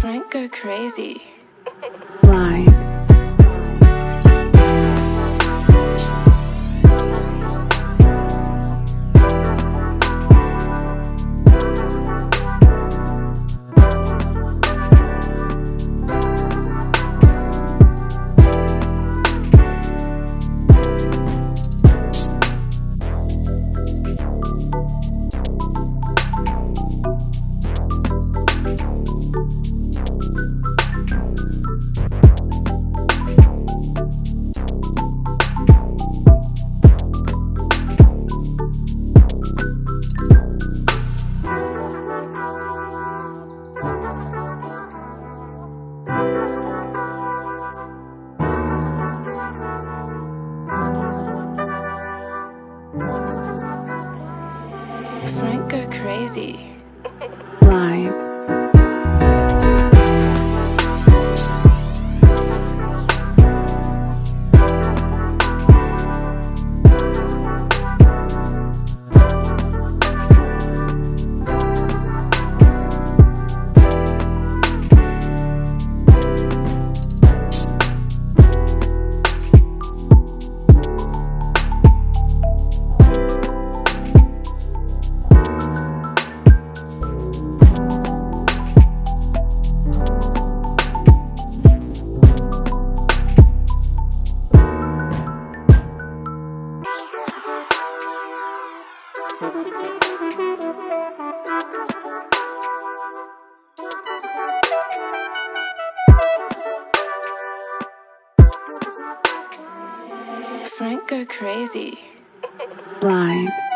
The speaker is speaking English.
Frank go crazy. Line. Frank go crazy. Line. Frank go crazy. Line.